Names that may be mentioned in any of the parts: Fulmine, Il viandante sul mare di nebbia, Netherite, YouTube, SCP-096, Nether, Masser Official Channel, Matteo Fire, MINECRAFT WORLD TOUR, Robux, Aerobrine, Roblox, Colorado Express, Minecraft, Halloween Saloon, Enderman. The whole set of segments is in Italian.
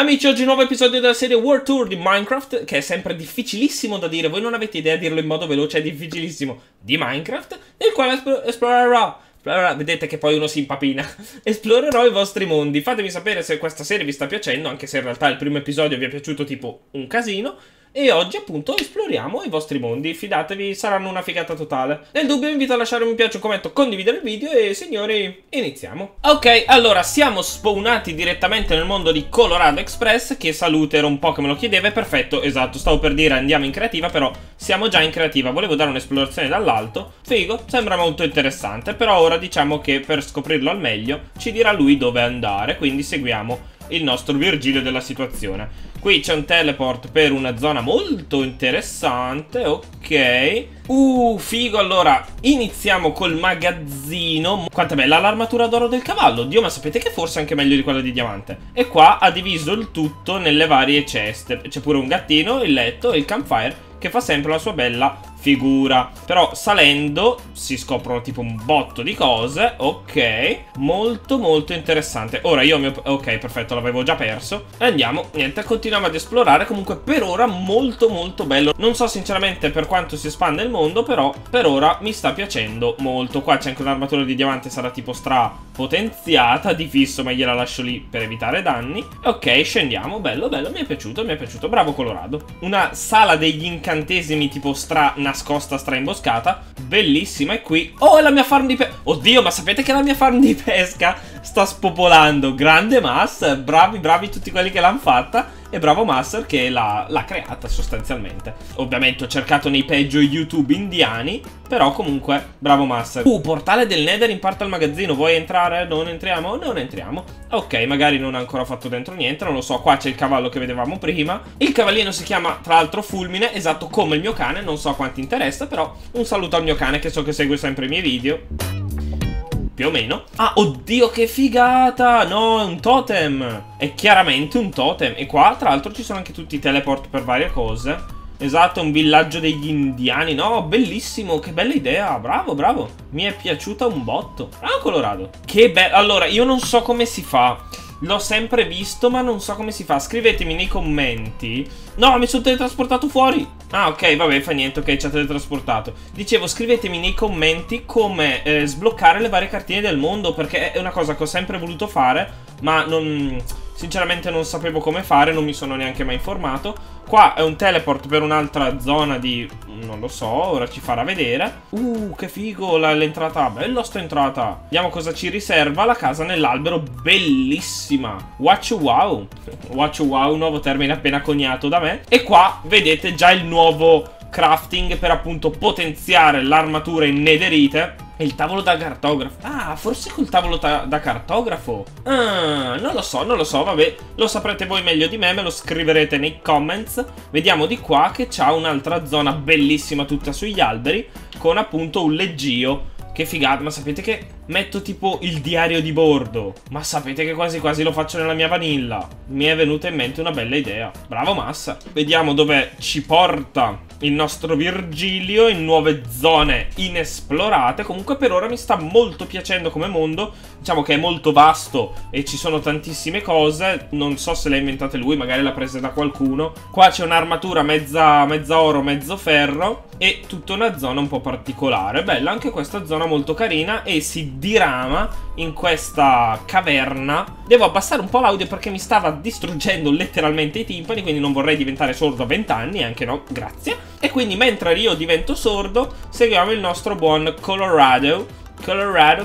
Amici, oggi nuovo episodio della serie World Tour di Minecraft, che è sempre difficilissimo da dire, voi non avete idea, dirlo in modo veloce è difficilissimo, di Minecraft, nel quale esplorerò, vedete che poi uno si impapina, esplorerò i vostri mondi. Fatemi sapere se questa serie vi sta piacendo, anche se in realtà il primo episodio vi è piaciuto tipo un casino. E oggi appunto esploriamo i vostri mondi, fidatevi, saranno una figata totale. Nel dubbio vi invito a lasciare un mi piace, un commento, condividere il video e signori, iniziamo. Ok, allora siamo spawnati direttamente nel mondo di Colorado Express, che salute, era un po' che me lo chiedeva, perfetto, esatto, stavo per dire andiamo in creativa, però siamo già in creativa, volevo dare un'esplorazione dall'alto, figo, sembra molto interessante, però ora diciamo che per scoprirlo al meglio ci dirà lui dove andare, quindi seguiamo il nostro Virgilio della situazione. Qui c'è un teleport per una zona molto interessante, ok. Figo, allora iniziamo col magazzino. Quanto è bella l'armatura d'oro del cavallo, Dio, ma sapete che forse è anche meglio di quella di diamante. E qua ha diviso il tutto nelle varie ceste. C'è pure un gattino, il letto e il campfire, che fa sempre la sua bella figura. Però salendo si scoprono tipo un botto di cose. Ok, molto molto interessante. Ora io ok, perfetto, l'avevo già perso. Andiamo, niente, continuiamo ad esplorare. Comunque per ora molto molto bello. Non so sinceramente per quanto si espande il mondo, però per ora mi sta piacendo molto. Qua c'è anche un'armatura di diamante, sarà tipo strapotenziata di fisso, ma gliela lascio lì per evitare danni. Ok, scendiamo, bello bello, mi è piaciuto. Bravo Colorado. Una sala degli incantesimi tipo stra nascosta, stra imboscata, bellissima. E qui, oh, è la mia farm di pesca. Oddio, ma sapete che la mia farm di pesca sta spopolando, grande Mass, bravi tutti quelli che l'hanno fatta. E bravo Master che l'ha creata sostanzialmente. Ovviamente ho cercato nei peggio YouTube indiani, però comunque bravo Master. Portale del Nether in parte al magazzino. Vuoi entrare? Non entriamo? Non entriamo. Ok, magari non ha ancora fatto dentro niente, non lo so. Qua c'è il cavallo che vedevamo prima. Il cavallino si chiama tra l'altro Fulmine, esatto come il mio cane. Non so quanti interessa, però un saluto al mio cane che so che segue sempre i miei video, più o meno. Ah, oddio che figata! No, è un totem! È chiaramente un totem. E qua, tra l'altro, ci sono anche tutti i teleport per varie cose. Esatto, un villaggio degli indiani. No, bellissimo, che bella idea. Bravo. Mi è piaciuta un botto. Ah, Colorado. Che bello. Allora, io non so come si fa. L'ho sempre visto, ma non so come si fa. Scrivetemi nei commenti. No, mi sono teletrasportato fuori. Ah, ok, vabbè, fa niente, ok, ci ha teletrasportato. Dicevo, scrivetemi nei commenti come sbloccare le varie cartine del mondo, perché è una cosa che ho sempre voluto fare, ma sinceramente non sapevo come fare, non mi sono neanche mai informato. Qua è un teleport per un'altra zona di... non lo so, ora ci farà vedere. Che figo l'entrata, bella sta entrata. Vediamo cosa ci riserva la casa nell'albero, bellissima. Watch wow, nuovo termine appena coniato da me. E qua vedete già il nuovo crafting per appunto potenziare l'armatura in netherite. E il tavolo da cartografo. Ah, forse col tavolo da cartografo. Ah, non lo so, vabbè. Lo saprete voi meglio di me, me lo scriverete nei comments. Vediamo di qua che c'ha un'altra zona bellissima tutta sugli alberi, con appunto un leggio. Che figata, ma sapete che metto tipo il diario di bordo. Ma sapete che quasi quasi lo faccio nella mia vanilla. Mi è venuta in mente una bella idea. Bravo Massa. Vediamo dove ci porta il nostro Virgilio, in nuove zone inesplorate. Comunque per ora mi sta molto piacendo come mondo. Diciamo che è molto vasto e ci sono tantissime cose. Non so se le ha inventate lui, magari l'ha presa da qualcuno. Qua c'è un'armatura mezza oro, mezzo ferro, e tutta una zona un po' particolare. Bella anche questa zona, molto carina. E si dirama in questa caverna. Devo abbassare un po' l'audio perché mi stava distruggendo letteralmente i timpani, quindi non vorrei diventare sordo a 20 anni, anche no, grazie. E quindi mentre io divento sordo, seguiamo il nostro buon Colorado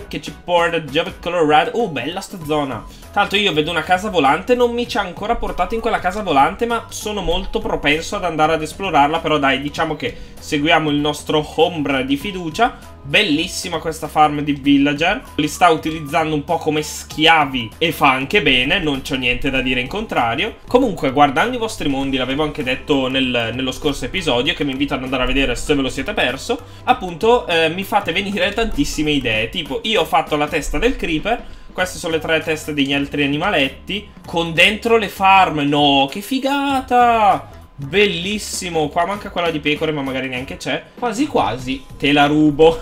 che ci porta già per Colorado. Bella sta zona. Tanto io vedo una casa volante, non mi ci ha ancora portato in quella casa volante, ma sono molto propenso ad andare ad esplorarla. Però dai, diciamo che seguiamo il nostro Ombra di fiducia. Bellissima questa farm di villager, li sta utilizzando un po' come schiavi e fa anche bene, non c'ho niente da dire in contrario. Comunque guardando i vostri mondi, l'avevo anche detto nello scorso episodio, che mi invito ad andare a vedere se ve lo siete perso, appunto mi fate venire tantissime idee, tipo io ho fatto la testa del creeper. Queste sono le tre teste degli altri animaletti, con dentro le farm, no, che figata! Bellissimo, qua manca quella di pecore, ma magari neanche c'è. Quasi quasi te la rubo.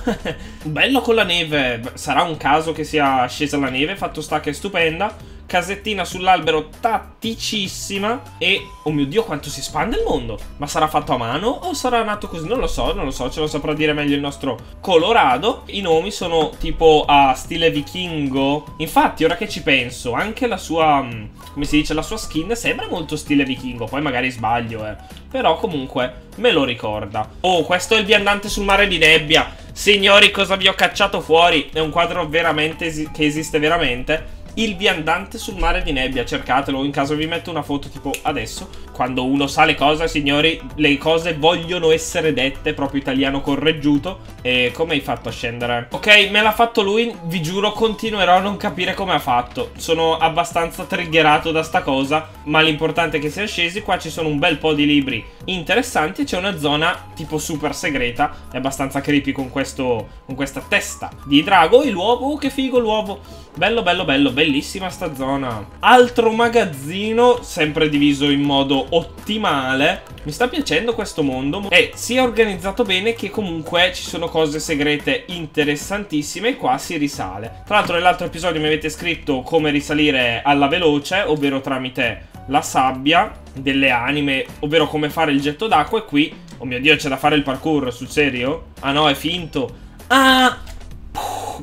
Bello con la neve, sarà un caso che sia scesa la neve, fatto sta che è stupenda. casettina sull'albero tatticissima. E, oh mio Dio, quanto si espande il mondo. Ma sarà fatto a mano o sarà nato così? Non lo so, non lo so, ce lo saprà dire meglio il nostro Colorado. I nomi sono tipo a stile vichingo. Infatti, ora che ci penso, anche la sua, come si dice, la sua skin sembra molto stile vichingo. Poi magari sbaglio, però comunque me lo ricorda. Oh, questo è Il viandante sul mare di nebbia. Signori, cosa vi ho cacciato fuori? È un quadro veramente che esiste veramente. Il viandante sul mare di nebbia, cercatelo. In caso vi metto una foto tipo adesso. Quando uno sa le cose, signori, le cose vogliono essere dette, proprio italiano correggiuto. E come hai fatto a scendere? Ok, me l'ha fatto lui, vi giuro continuerò a non capire come ha fatto. Sono abbastanza triggerato da sta cosa, ma l'importante è che siamo scesi. Qua ci sono un bel po' di libri interessanti. C'è una zona tipo super segreta. È abbastanza creepy con questa testa di drago e l'uovo. Oh, che figo l'uovo. Bello, bello, bello, bellissima sta zona. Altro magazzino, sempre diviso in modo ottimale. Mi sta piacendo questo mondo. E si è organizzato bene, che comunque ci sono cose segrete interessantissime. E qua si risale. Tra l'altro nell'altro episodio mi avete scritto come risalire alla veloce, ovvero tramite la sabbia delle anime, ovvero come fare il getto d'acqua. E qui, oh mio Dio, c'è da fare il parkour, sul serio? Ah no, è finto. Ah!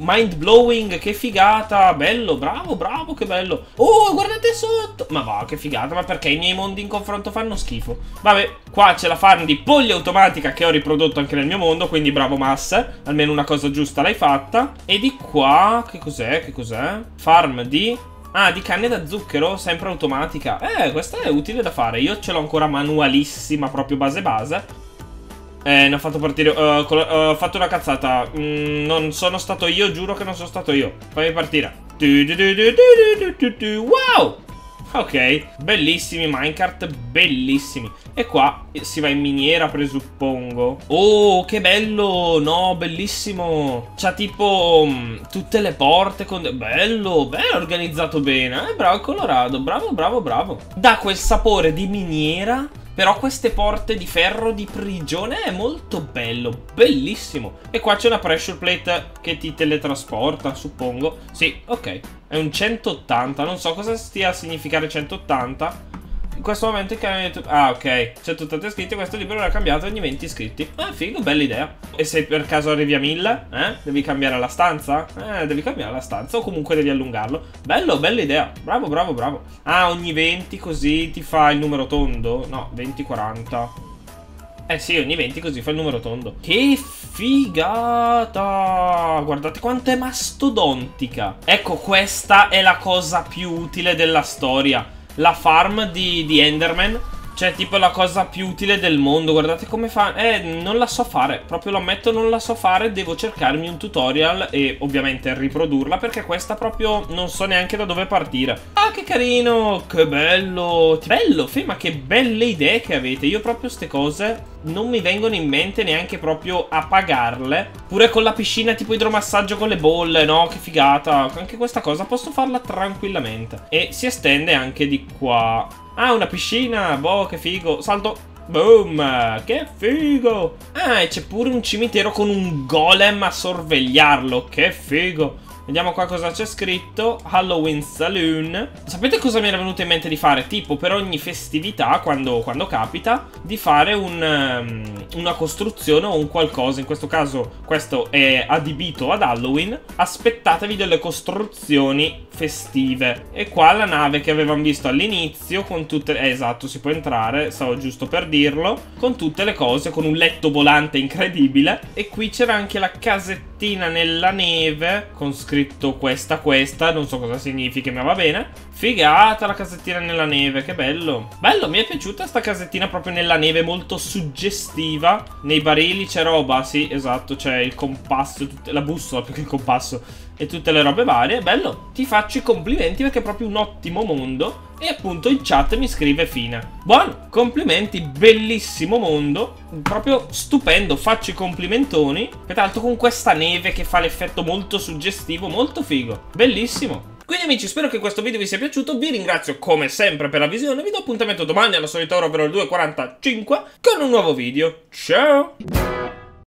Mind blowing, che figata. Bello, bravo, bravo, che bello. Oh, guardate sotto. Ma va, che figata, ma perché i miei mondi in confronto fanno schifo? Vabbè, qua c'è la farm di polli automatica che ho riprodotto anche nel mio mondo. Quindi bravo Master, almeno una cosa giusta l'hai fatta. E di qua, che cos'è, che cos'è? Farm di... ah, di canne da zucchero, sempre automatica. Questa è utile da fare. Io ce l'ho ancora manualissima, proprio base base. Ne ho fatto partire, ho fatto una cazzata. Non sono stato io, giuro che non sono stato io. Fammi partire. Wow! Ok, bellissimi minecart, bellissimi. E qua si va in miniera, presuppongo. Oh, che bello! No, bellissimo. C'ha tipo tutte le porte con... bello, bello, organizzato bene. Bravo Colorado, bravo, bravo, bravo. Dà quel sapore di miniera. Però queste porte di ferro di prigione è molto bello, bellissimo. E qua c'è una pressure plate che ti teletrasporta, suppongo. Sì, ok, è un 180, non so cosa stia a significare 180. In questo momento il canale YouTube... ah, ok, 180 iscritti, questo libro l'ha cambiato ogni 20 iscritti. Ah, figo, bella idea. E se per caso arrivi a 1000, devi cambiare la stanza? Devi cambiare la stanza o comunque devi allungarlo. Bello, bella idea. Bravo, bravo, bravo. Ah, ogni 20 così ti fa il numero tondo? No, 20-40. Eh sì, ogni 20 così fa il numero tondo. Che figata! Guardate quanto è mastodontica. Ecco, questa è la cosa più utile della storia. La farm di Enderman. Cioè tipo la cosa più utile del mondo. Guardate come fa. Non la so fare. Proprio lo ammetto, non la so fare. Devo cercarmi un tutorial e ovviamente riprodurla, perché questa proprio non so neanche da dove partire. Ah, che carino. Che bello. Bello, ma che belle idee che avete. Io proprio ste cose non mi vengono in mente neanche proprio a pagarle. Pure con la piscina tipo idromassaggio con le bolle, no? Che figata. Anche questa cosa posso farla tranquillamente. E si estende anche di qua. Ah, una piscina. Boh, che figo. Salto. Boom, che figo. Ah, e c'è pure un cimitero con un golem a sorvegliarlo. Che figo. Vediamo qua cosa c'è scritto. Halloween Saloon. Sapete cosa mi era venuto in mente di fare? Tipo per ogni festività, quando capita, di fare una costruzione o un qualcosa. In questo caso questo è adibito ad Halloween. Aspettatevi delle costruzioni festive. E qua la nave che avevamo visto all'inizio con tutte... esatto, si può entrare, stavo giusto per dirlo. Con tutte le cose, con un letto volante incredibile. E qui c'era anche la casettina nella neve con scritto questa, non so cosa significhi, ma va bene. Figata la casettina nella neve, che bello. Bello, mi è piaciuta sta casettina proprio nella neve, molto suggestiva. Nei barili c'è roba, sì, esatto, c'è il compasso, la bussola più che il compasso e tutte le robe varie. Bello, ti faccio i complimenti perché è proprio un ottimo mondo. E appunto in chat mi scrive fine. Buono, complimenti, bellissimo mondo, proprio stupendo, faccio i complimentoni. Peraltro con questa neve che fa l'effetto molto suggestivo, molto figo, bellissimo. Quindi amici, spero che questo video vi sia piaciuto, vi ringrazio come sempre per la visione, vi do appuntamento domani alla solita ora, ovvero alle 2:45, con un nuovo video. Ciao!